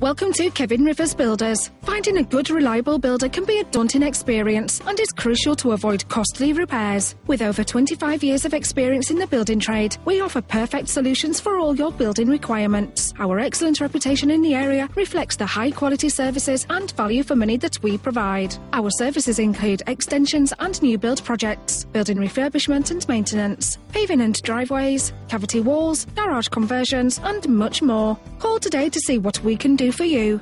Welcome to Kevin Rivers Builders. Finding a good, reliable builder can be a daunting experience and is crucial to avoid costly repairs. With over 25 years of experience in the building trade, we offer perfect solutions for all your building requirements. Our excellent reputation in the area reflects the high-quality services and value for money that we provide. Our services include extensions and new build projects, building refurbishment and maintenance, paving and driveways, cavity walls, garage conversions and much more. Call today to see what we can do for you.